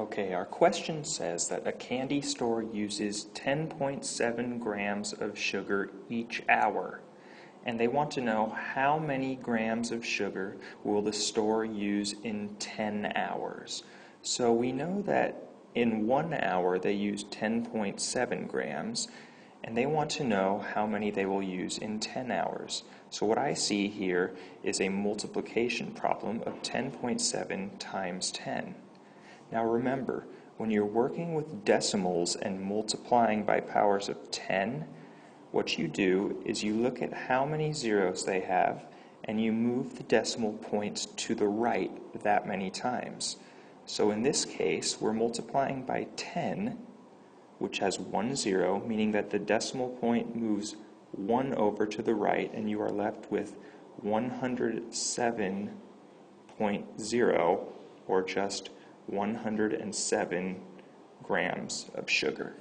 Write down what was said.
Okay, our question says that a candy store uses 10.7 grams of sugar each hour, and they want to know how many grams of sugar will the store use in 10 hours. So we know that in 1 hour they use 10.7 grams, and they want to know how many they will use in 10 hours. So what I see here is a multiplication problem of 10.7 times 10. Now remember, when you're working with decimals and multiplying by powers of 10, what you do is you look at how many zeros they have and you move the decimal points to the right that many times. So in this case, we're multiplying by 10, which has 1 0, meaning that the decimal point moves 1 over to the right and you are left with 107.0, or just 107 grams of sugar.